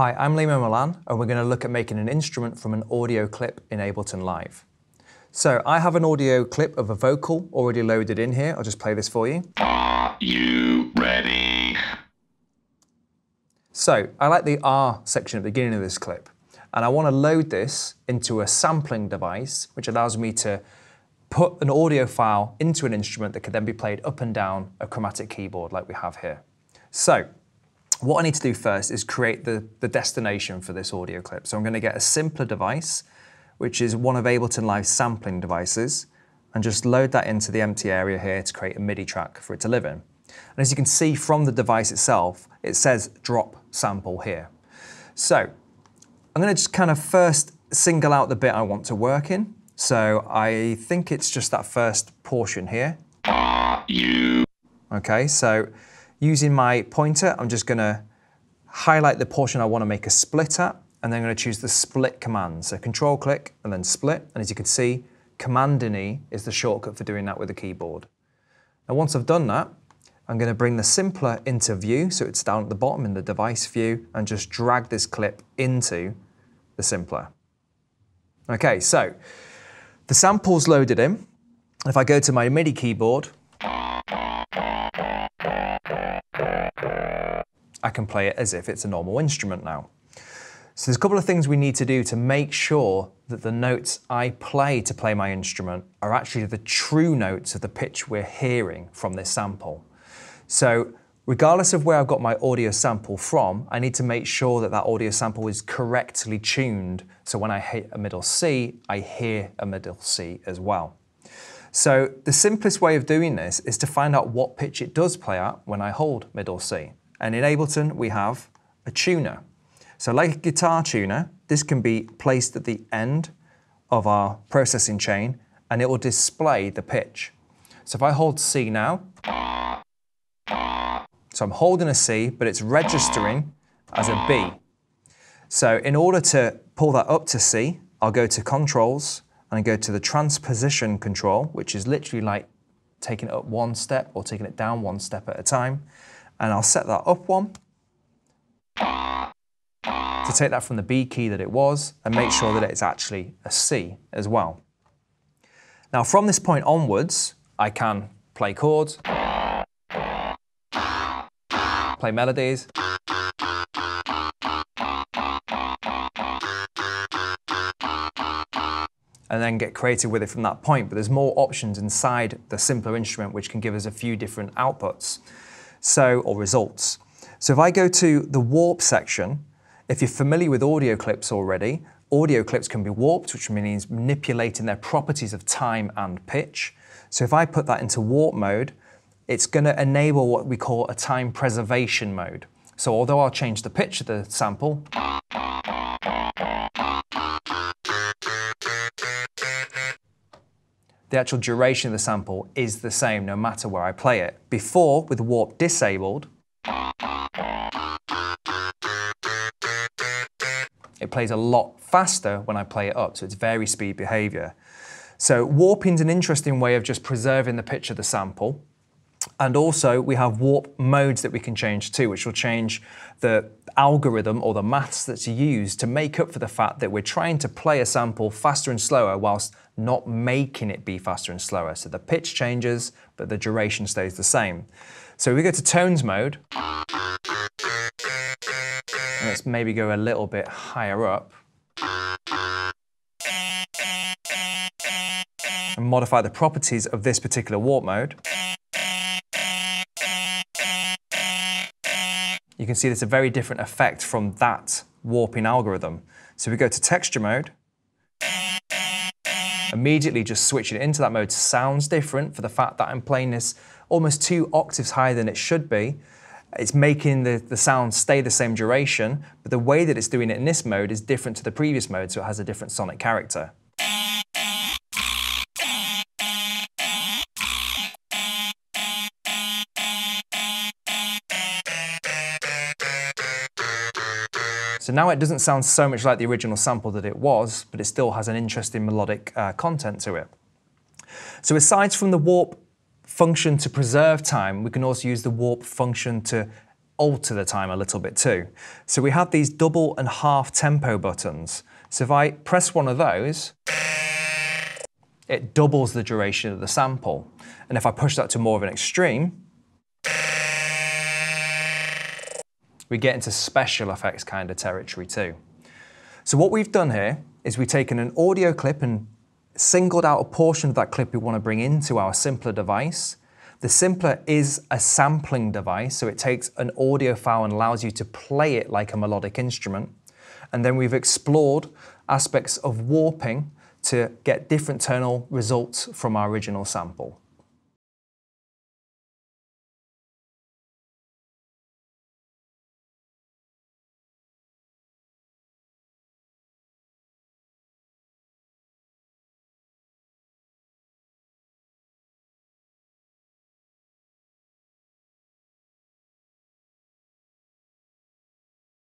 Hi, I'm Liam O'Mullan, and we're going to look at making an instrument from an audio clip in Ableton Live. So I have an audio clip of a vocal already loaded in here. I'll just play this for you. Are you ready? So I like the R section at the beginning of this clip, and I want to load this into a sampling device, which allows me to put an audio file into an instrument that can then be played up and down a chromatic keyboard like we have here. So what I need to do first is create the destination for this audio clip. So I'm going to get a Simpler device, which is one of Ableton Live's sampling devices, and just load that into the empty area here to create a MIDI track for it to live in. And as you can see from the device itself, it says drop sample here. So I'm going to just kind of first single out the bit I want to work in. So I think it's just that first portion here. Okay, so using my pointer, I'm just going to highlight the portion I want to make a split at, and then I'm going to choose the split command. So control click and then split. And as you can see, Command+E is the shortcut for doing that with the keyboard. Now once I've done that, I'm going to bring the Simpler into view. So it's down at the bottom in the device view, and just drag this clip into the Simpler. Okay, so the sample's loaded in. If I go to my MIDI keyboard, I can play it as if it's a normal instrument now. So there's a couple of things we need to do to make sure that the notes I play to play my instrument are actually the true notes of the pitch we're hearing from this sample. So regardless of where I've got my audio sample from, I need to make sure that that audio sample is correctly tuned. So when I hit a middle C, I hear a middle C as well. So the simplest way of doing this is to find out what pitch it does play at when I hold middle C. And in Ableton, we have a tuner. So like a guitar tuner, this can be placed at the end of our processing chain, and it will display the pitch. So if I hold C now, so I'm holding a C, but it's registering as a B. So in order to pull that up to C, I'll go to Controls, and I go to the Transposition control, which is literally like taking it up one step or taking it down one step at a time. And I'll set that up one to take that from the B key that it was, and make sure that it's actually a C as well. Now from this point onwards, I can play chords, play melodies, and then get creative with it from that point. But there's more options inside the Simpler instrument, which can give us a few different outputs. So, or results. So if I go to the warp section, if you're familiar with audio clips already, audio clips can be warped, which means manipulating their properties of time and pitch. So if I put that into warp mode, it's going to enable what we call a time preservation mode. So although I'll change the pitch of the sample, the actual duration of the sample is the same no matter where I play it. Before, with warp disabled, it plays a lot faster when I play it up, so it's vary speed behavior. So warping's an interesting way of just preserving the pitch of the sample. And also we have warp modes that we can change too, which will change the algorithm or the maths that's used to make up for the fact that we're trying to play a sample faster and slower whilst not making it be faster and slower. So the pitch changes, but the duration stays the same. So we go to tones mode. Let's maybe go a little bit higher up. And modify the properties of this particular warp mode. You can see there's a very different effect from that warping algorithm. So we go to texture mode. Immediately just switching it into that mode sounds different for the fact that I'm playing this almost 2 octaves higher than it should be. It's making the sound stay the same duration, but the way that it's doing it in this mode is different to the previous mode, so it has a different sonic character. So now it doesn't sound so much like the original sample that it was, but it still has an interesting melodic content to it. So aside from the warp function to preserve time, we can also use the warp function to alter the time a little bit too. So we have these double and half tempo buttons. So if I press one of those, it doubles the duration of the sample. And if I push that to more of an extreme, we get into special effects kind of territory too. So what we've done here is we've taken an audio clip and singled out a portion of that clip we want to bring into our Simpler device. The Simpler is a sampling device, so it takes an audio file and allows you to play it like a melodic instrument. And then we've explored aspects of warping to get different tonal results from our original sample.